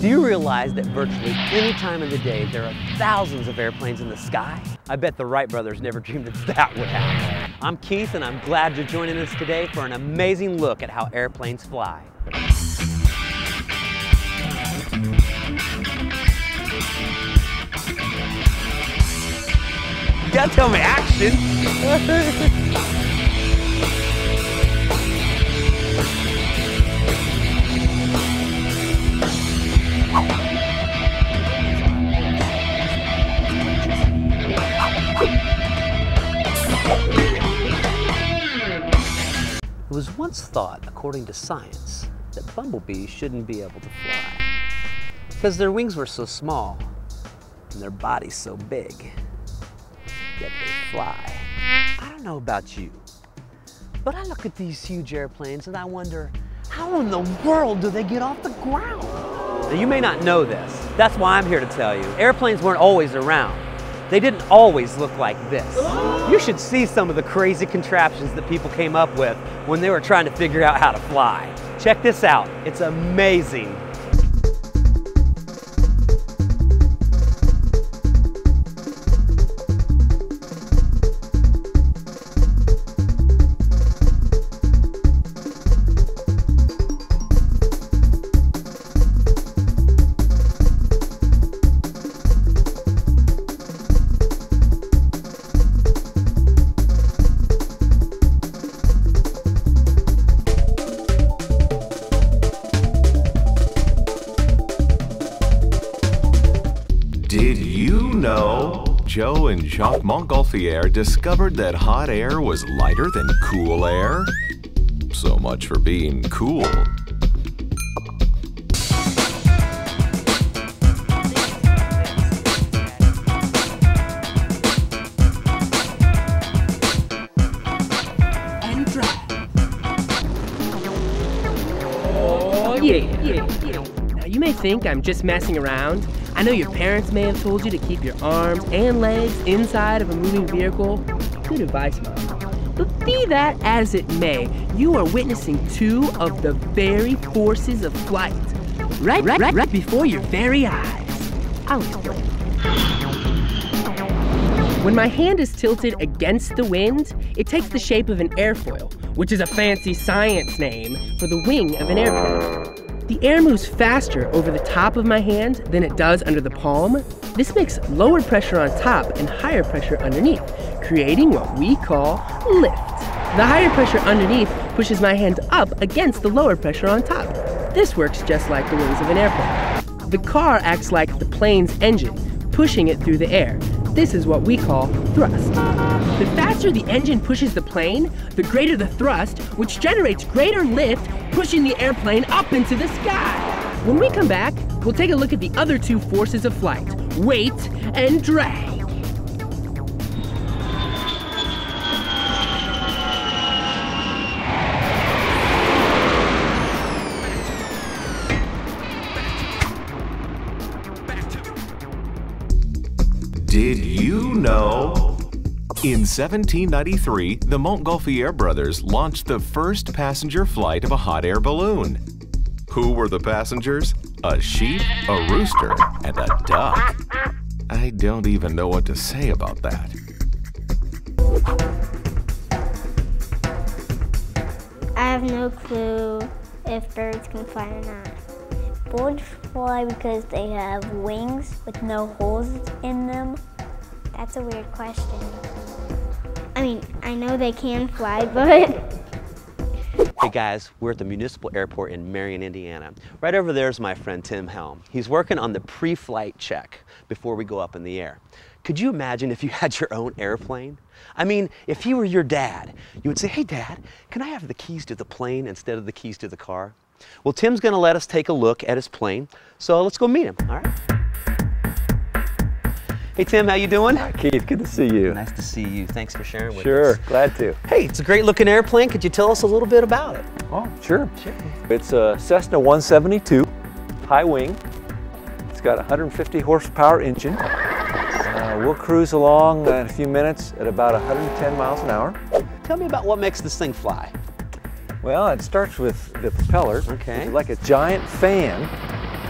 Do you realize that virtually any time of the day there are thousands of airplanes in the sky? I bet the Wright brothers never dreamed that that would happen. I'm Keith, and I'm glad you're joining us today for an amazing look at how airplanes fly. You gotta tell me action! It was once thought, according to science, that bumblebees shouldn't be able to fly because their wings were so small and their bodies so big, yet they fly. I don't know about you, but I look at these huge airplanes and I wonder, how in the world do they get off the ground? Now, you may not know this. That's why I'm here to tell you. Airplanes weren't always around. They didn't always look like this. You should see some of the crazy contraptions that people came up with when they were trying to figure out how to fly. Check this out, it's amazing. Joe and Jacques Montgolfier discovered that hot air was lighter than cool air. So much for being cool. And dry. Oh, yeah. Now, you may think I'm just messing around. I know your parents may have told you to keep your arms and legs inside of a moving vehicle. Good advice, Mom. But be that as it may, you are witnessing two of the very forces of flight, right before your very eyes. I'll explain. When my hand is tilted against the wind, it takes the shape of an airfoil, which is a fancy science name for the wing of an aircraft. The air moves faster over the top of my hand than it does under the palm. This makes lower pressure on top and higher pressure underneath, creating what we call lift. The higher pressure underneath pushes my hand up against the lower pressure on top. This works just like the wings of an airplane. The car acts like the plane's engine, pushing it through the air. This is what we call thrust. The faster the engine pushes the plane, the greater the thrust, which generates greater lift, pushing the airplane up into the sky. When we come back, we'll take a look at the other two forces of flight, weight and drag. Did you know? In 1793, the Montgolfier brothers launched the first passenger flight of a hot air balloon. Who were the passengers? A sheep, a rooster, and a duck. I don't even know what to say about that. I have no clue if birds can fly or not. Birds fly because they have wings with no holes in them. That's a weird question. I mean, I know they can fly, but... Hey guys, we're at the Municipal Airport in Marion, Indiana. Right over there is my friend Tim Helm. He's working on the pre-flight check before we go up in the air. Could you imagine if you had your own airplane? I mean, if he were your dad, you would say, hey Dad, can I have the keys to the plane instead of the keys to the car? Well, Tim's gonna let us take a look at his plane, so let's go meet him, all right? Hey Tim, how you doing? Hi Keith, good to see you. Nice to see you. Thanks for sharing with us. Sure, glad to. Hey, it's a great looking airplane. Could you tell us a little bit about it? Oh, sure. It's a Cessna 172, high wing. It's got a 150 horsepower engine. We'll cruise along in a few minutes at about 110 miles an hour. Tell me about what makes this thing fly. Well, it starts with the propeller. Okay. It's like a giant fan.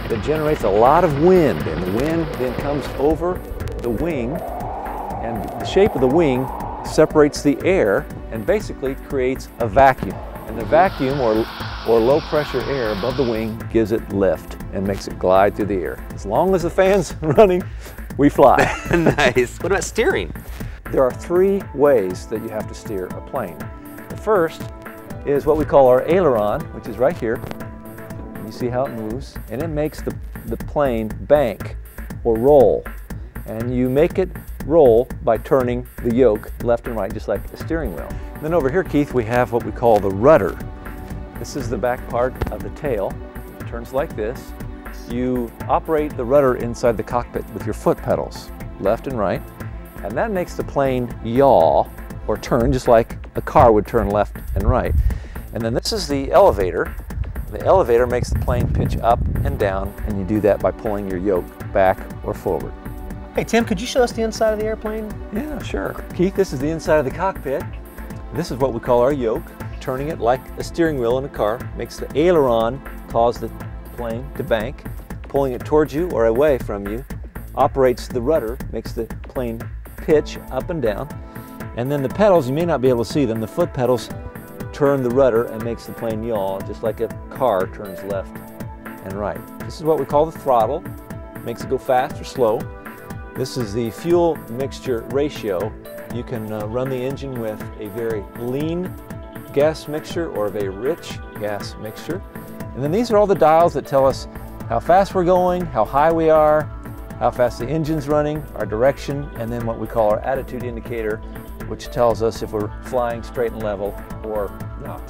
that generates a lot of wind, and the wind then comes over the wing, and the shape of the wing separates the air and basically creates a vacuum. And the vacuum, or low pressure air above the wing, gives it lift and makes it glide through the air. As long as the fan's running, we fly. Nice. What about steering? There are three ways that you have to steer a plane. The first is what we call our aileron, which is right here. You see how it moves, and it makes the plane bank or roll. And you make it roll by turning the yoke left and right, just like the steering wheel. And then over here, Keith, we have what we call the rudder. This is the back part of the tail. It turns like this. You operate the rudder inside the cockpit with your foot pedals, left and right, and that makes the plane yaw or turn, just like a car would turn left and right. And then this is the elevator. The elevator makes the plane pitch up and down, and you do that by pulling your yoke back or forward. Hey, Tim, could you show us the inside of the airplane? Yeah, sure. Keith, this is the inside of the cockpit. This is what we call our yoke. Turning it like a steering wheel in a car makes the aileron cause the plane to bank. Pulling it towards you or away from you operates the rudder, makes the plane pitch up and down. And then the pedals, you may not be able to see them, the foot pedals turn the rudder and makes the plane yaw, just like a car turns left and right. This is what we call the throttle. Makes it go fast or slow. This is the fuel mixture ratio. You can run the engine with a very lean gas mixture or a rich gas mixture. And then these are all the dials that tell us how fast we're going, how high we are, how fast the engine's running, our direction, and then what we call our attitude indicator, which tells us if we're flying straight and level or not.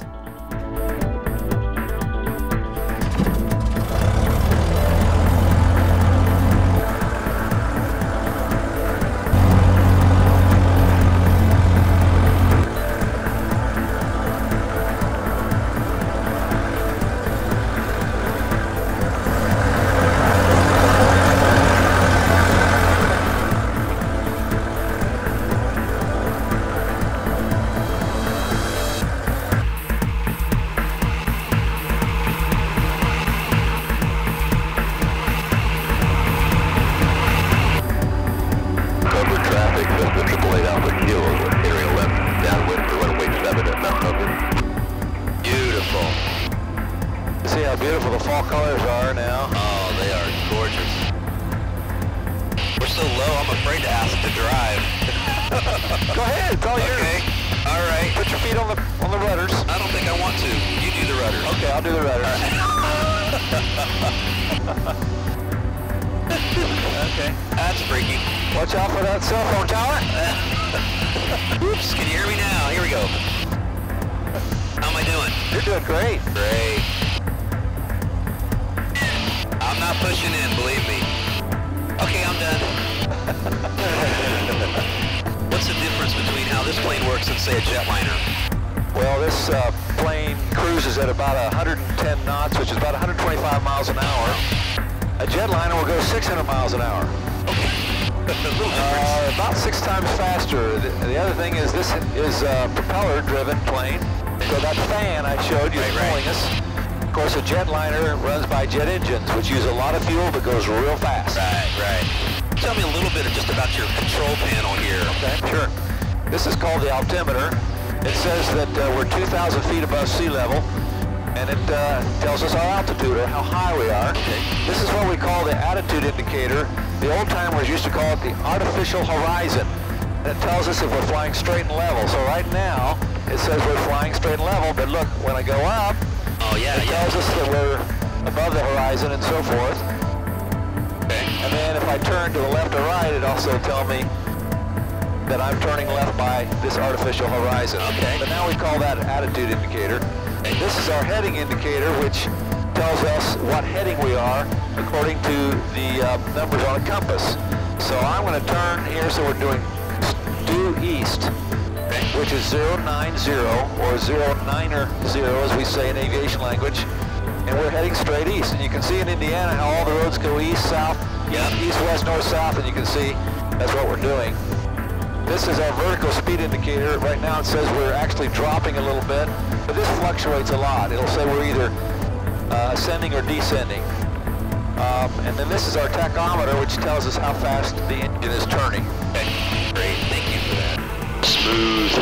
And then this is our tachometer, which tells us how fast the engine is turning. Okay, great, thank you for that. Smooth.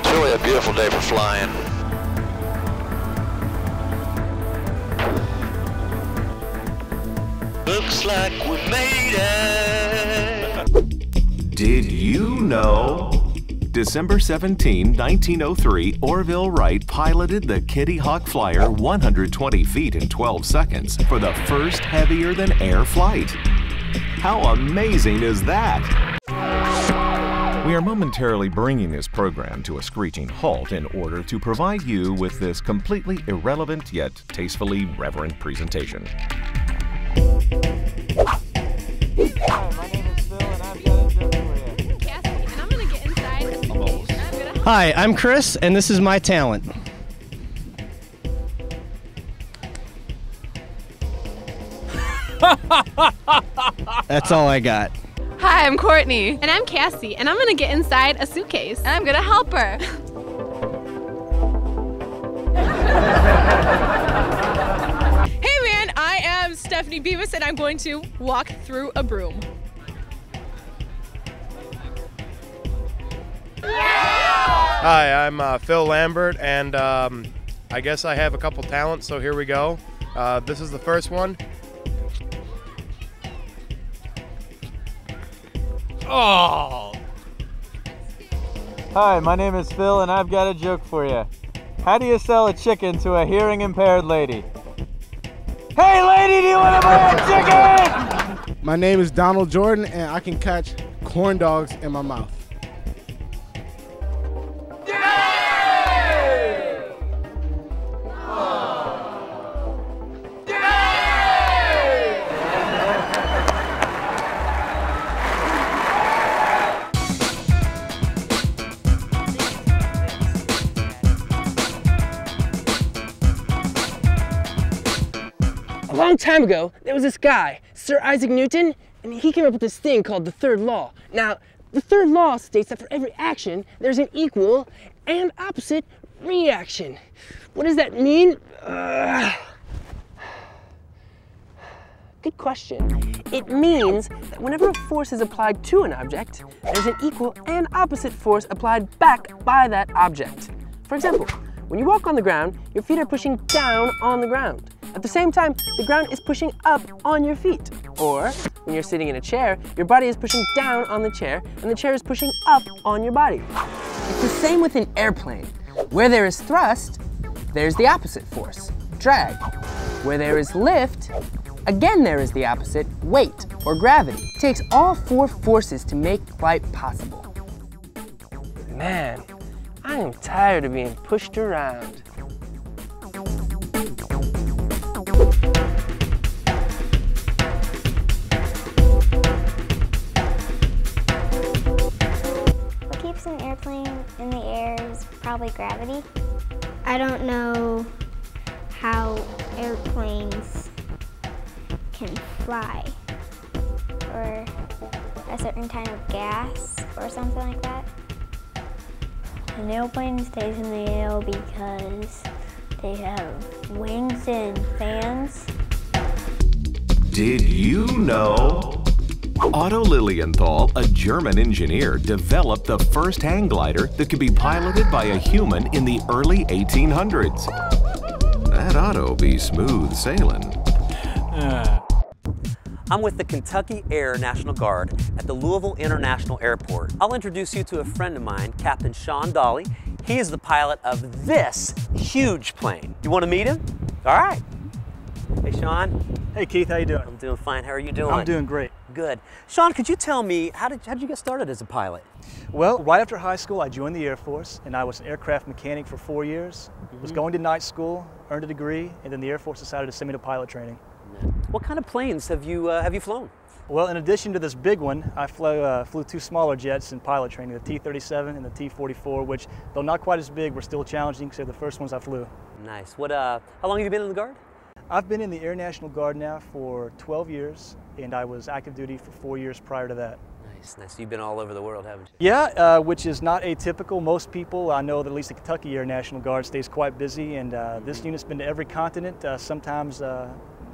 It's really a beautiful day for flying. Looks like we made it! Did you know? December 17, 1903, Orville Wright piloted the Kitty Hawk Flyer 120 feet in 12 seconds for the first heavier-than-air flight. How amazing is that? We are momentarily bringing this program to a screeching halt in order to provide you with this completely irrelevant yet tastefully reverent presentation. Hi, I'm Chris, and this is my talent. That's all I got. Hi, I'm Courtney. And I'm Cassie, and I'm gonna get inside a suitcase, and I'm gonna help her. Hey man, I am Stephanie Beavis, and I'm going to walk through a broom. Hi, I'm Phil Lambert, and I guess I have a couple talents, so here we go. This is the first one. Oh! Hi, my name is Phil, and I've got a joke for you. How do you sell a chicken to a hearing impaired lady? Hey lady, do you want to buy a chicken? My name is Donald Jordan, and I can catch corn dogs in my mouth. A long time ago, there was this guy, Sir Isaac Newton, and he came up with this thing called the third law. Now, the third law states that for every action, there's an equal and opposite reaction. What does that mean? Good question. It means that whenever a force is applied to an object, there's an equal and opposite force applied back by that object. For example, when you walk on the ground, your feet are pushing down on the ground. At the same time, the ground is pushing up on your feet. Or, when you're sitting in a chair, your body is pushing down on the chair, and the chair is pushing up on your body. It's the same with an airplane. Where there is thrust, there's the opposite force, drag. Where there is lift, again there is the opposite, weight or gravity. It takes all four forces to make flight possible. Man, I am tired of being pushed around. An airplane in the air is probably gravity. I don't know how airplanes can fly, or a certain kind of gas or something like that. An airplane stays in the air because they have wings and fans. Did you know? Otto Lilienthal, a German engineer, developed the first hang glider that could be piloted by a human in the early 1800s. That ought to be smooth sailing. I'm with the Kentucky Air National Guard at the Louisville International Airport. I'll introduce you to a friend of mine, Captain Sean Daly. He is the pilot of this huge plane. You want to meet him? All right. Hey, Sean. Hey, Keith, how you doing? I'm doing fine. How are you doing? I'm doing great. Good. Sean, could you tell me, how did you get started as a pilot? Well, right after high school, I joined the Air Force, and I was an aircraft mechanic for 4 years. Mm-hmm. Was going to night school, earned a degree, and then the Air Force decided to send me to pilot training. What kind of planes have you flown? Well, in addition to this big one, I flew two smaller jets in pilot training, the T-37 and the T-44, which, though not quite as big, were still challenging, because they're the first ones I flew. Nice. What? How long have you been in the Guard? I've been in the Air National Guard now for 12 years, and I was active duty for 4 years prior to that. Nice, nice. You've been all over the world, haven't you? Yeah, which is not atypical. Most people, I know that at least the Kentucky Air National Guard stays quite busy, and this unit's been to every continent, sometimes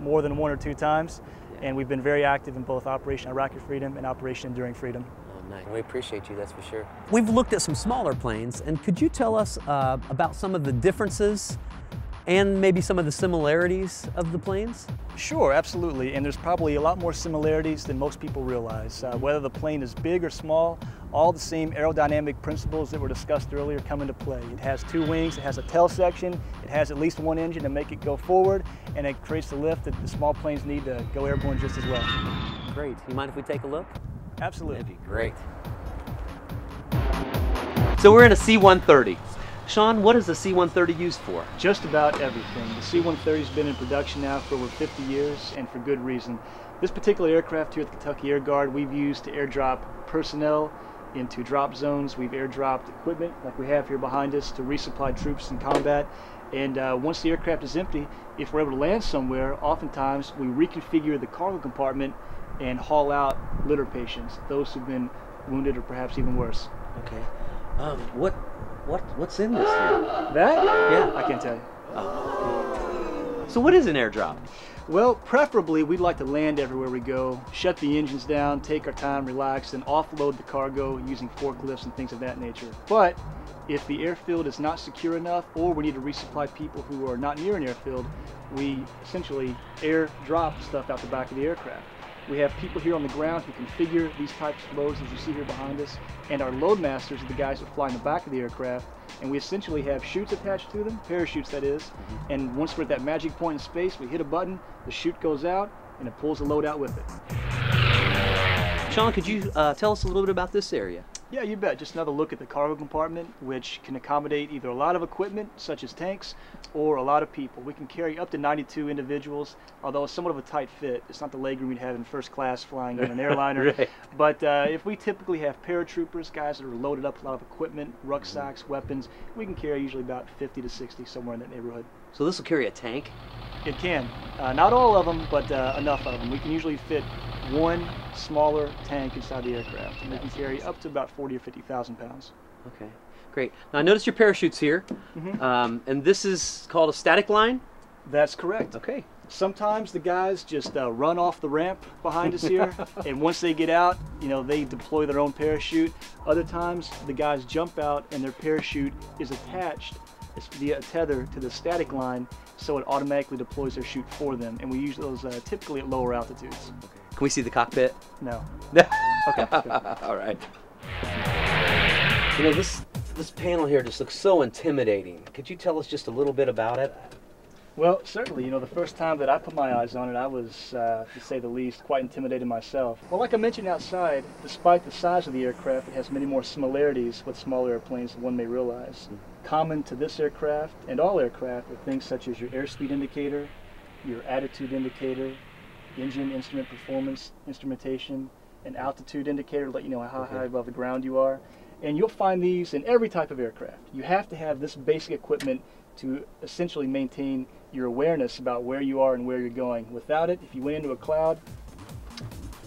more than one or two times. Yeah. And we've been very active in both Operation Iraqi Freedom and Operation Enduring Freedom. Oh, nice. We appreciate you, that's for sure. We've looked at some smaller planes, and could you tell us about some of the differences and maybe some of the similarities of the planes? Sure, absolutely, and there's probably a lot more similarities than most people realize. Whether the plane is big or small, all the same aerodynamic principles that were discussed earlier come into play. It has two wings, it has a tail section, it has at least one engine to make it go forward, and it creates the lift that the small planes need to go airborne just as well. Great, you mind if we take a look? Absolutely. That'd be great. So we're in a C-130. Sean, what is the C-130 used for? Just about everything. The C-130 has been in production now for over 50 years, and for good reason. This particular aircraft here at the Kentucky Air Guard, we've used to airdrop personnel into drop zones. We've airdropped equipment, like we have here behind us, to resupply troops in combat. And once the aircraft is empty, if we're able to land somewhere, oftentimes we reconfigure the cargo compartment and haul out litter patients, those who've been wounded or perhaps even worse. Okay. What's in this here? That? Yeah, I can't tell you. Oh. So what is an airdrop? Well, preferably we'd like to land everywhere we go, shut the engines down, take our time, relax, and offload the cargo using forklifts and things of that nature. But if the airfield is not secure enough, or we need to resupply people who are not near an airfield, we essentially airdrop stuff out the back of the aircraft. We have people here on the ground who configure these types of loads as you see here behind us, and our loadmasters are the guys that fly in the back of the aircraft, and we essentially have chutes attached to them, parachutes that is, and once we're at that magic point in space, we hit a button, the chute goes out, and it pulls the load out with it. Sean, could you tell us a little bit about this area? Yeah, you bet. Just another look at the cargo compartment, which can accommodate either a lot of equipment, such as tanks, or a lot of people. We can carry up to 92 individuals, although it's somewhat of a tight fit. It's not the legroom we'd have in first class flying on an airliner. Right. But if we typically have paratroopers, guys that are loaded up with a lot of equipment, rucksacks, weapons, we can carry usually about 50 to 60, somewhere in that neighborhood. So this will carry a tank? It can. Not all of them, but enough of them. We can usually fit one smaller tank inside the aircraft, and they can carry up to about 40 or 50,000 pounds. Okay, great. Now I notice your parachute's here, and this is called a static line? That's correct. Okay. Sometimes the guys just run off the ramp behind us here, and once they get out, you know, they deploy their own parachute. Other times the guys jump out and their parachute is attached via a tether to the static line, so it automatically deploys their chute for them, and we use those typically at lower altitudes. Okay. Can we see the cockpit? No. No. Okay. All right. You know, this panel here just looks so intimidating. Could you tell us just a little bit about it? Well, certainly. You know, the first time that I put my eyes on it, I was, to say the least, quite intimidated myself. Well, like I mentioned outside, despite the size of the aircraft, it has many more similarities with smaller airplanes than one may realize. Common to this aircraft and all aircraft are things such as your airspeed indicator, your attitude indicator, engine instrument performance, instrumentation, and altitude indicator to let you know how high above the ground you are. And you'll find these in every type of aircraft. You have to have this basic equipment to essentially maintain your awareness about where you are and where you're going. Without it, if you went into a cloud,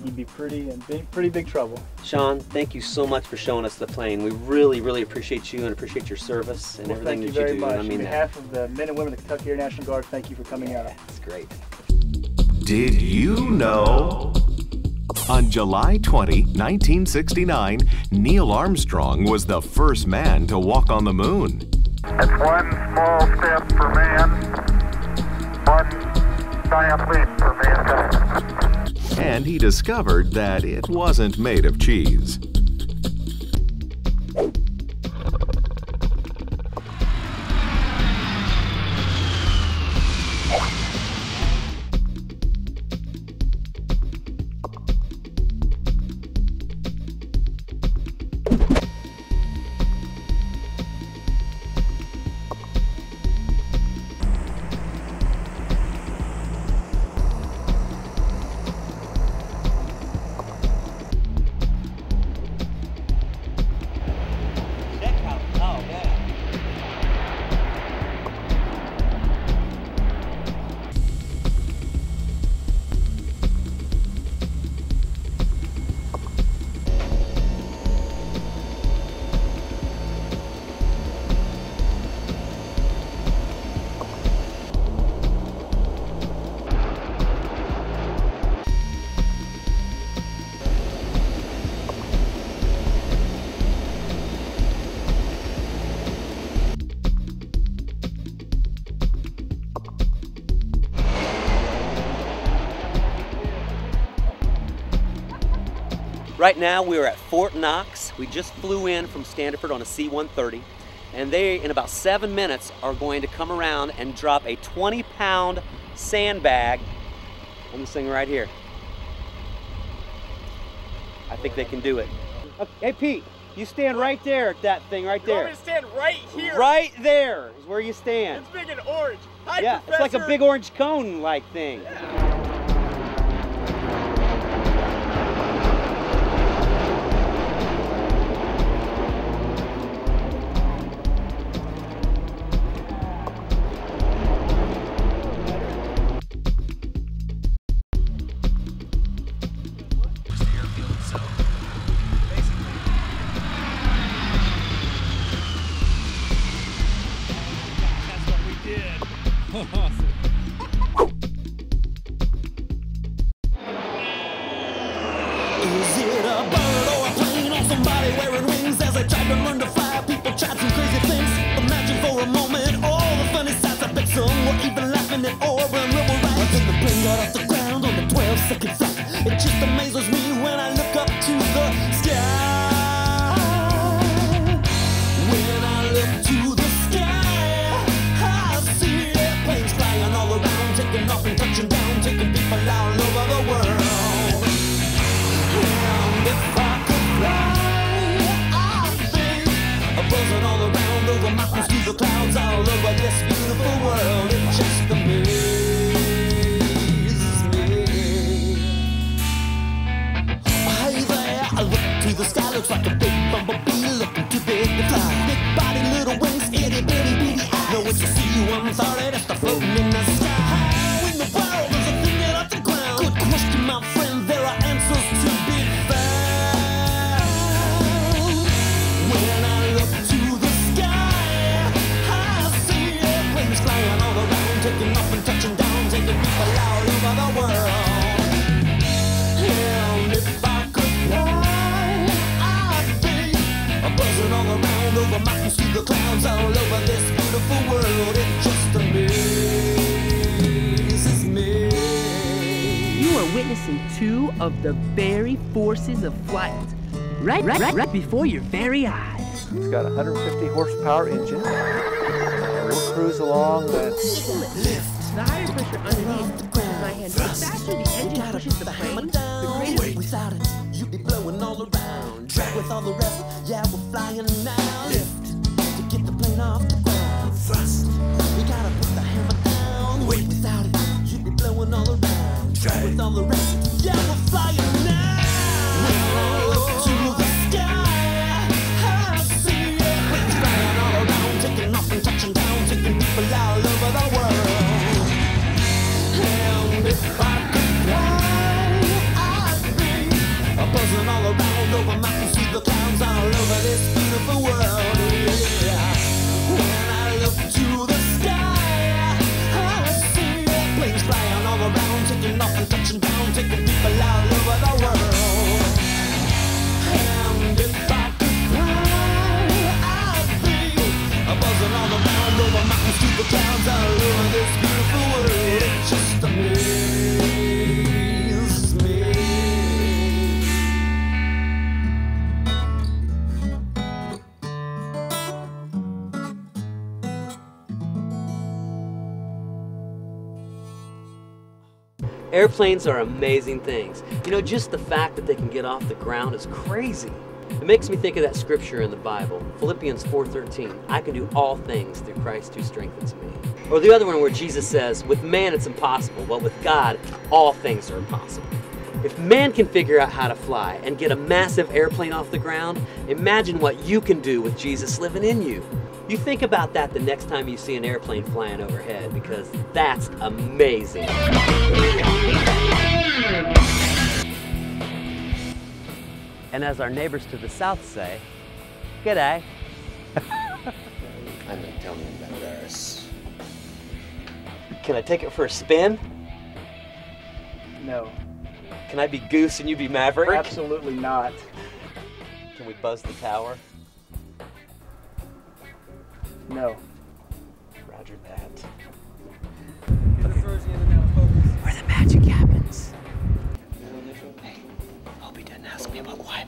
you'd be in pretty big trouble. Sean, thank you so much for showing us the plane. We really, really appreciate you and appreciate your service and everything that you do. Thank you very much. On behalf of the men and women of the Kentucky Air National Guard, thank you for coming out. That's great. Did you know? On July 20, 1969, Neil Armstrong was the first man to walk on the moon. It's one small step for man, one giant leap for mankind. And he discovered that it wasn't made of cheese. Right now we are at Fort Knox. We just flew in from Standiford on a C-130, and they, in about 7 minutes, are going to come around and drop a 20-pound sandbag on this thing right here. I think they can do it. Hey, Pete, you stand right there at that thing right there. You want me to stand right here? Right there is where you stand. It's big and orange. Hi, yeah, Professor. It's like a big orange cone-like thing. Yeah. Of the very forces of flight, right before your very eyes. It's got a 150 horsepower engine. We'll cruise along the... Lift. The higher pressure underneath my hand, the faster the engine pushes the plane, the greater... Without it, you'd be blowing all around. Track with all the rest, yeah, we're flying now. Lift, to get the plane off the ground. Thrust, we gotta put the hammer down. Wait, without it, you'd be blowing all around. Track with all the rest. Yeah, we're flying now. We're up to the sky. I see it. We're flying all around, taking off and touching down, taking people all over the world. And if I could fly, I'd be buzzing all around over mountains, through the clouds, all over this beautiful world. Yeah. When I look to the sky, I see it. Planes flying all around, taking off and touching down. Taking people all over the world. And if I could fly, I'd be buzzing all around over mountains, through the clouds, all over this beautiful world. It just amazes me. Airplanes are amazing things. You know, just the fact that they can get off the ground is crazy. It makes me think of that scripture in the Bible, Philippians 4:13, I can do all things through Christ who strengthens me. Or the other one where Jesus says, with man it's impossible, but with God all things are possible. If man can figure out how to fly and get a massive airplane off the ground, imagine what you can do with Jesus living in you. You think about that the next time you see an airplane flying overhead, because that's amazing. And as our neighbors to the south say, g'day. I'm a dummy embarrassed. Can I take it for a spin? No. Can I be Goose and you be Maverick? Absolutely not. Can we buzz the tower? No. Roger that. Okay. Where the magic happens. Hey, hope he didn't ask me about why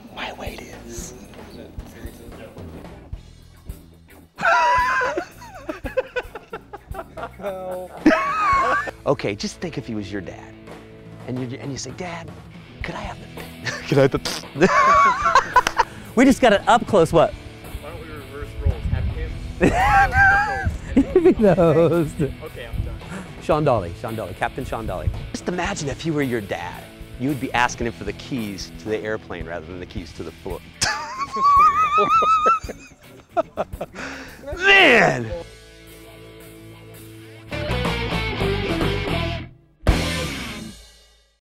Okay, just think if he was your dad. And you say, Dad, could I have the... could I have the... We just got it up close, what? Why don't we reverse roles? Have him... be the host. Okay, I'm done. Sean Daly, Captain Sean Daly. Just imagine if he were your dad. You would be asking him for the keys to the airplane rather than the keys to the floor. Man!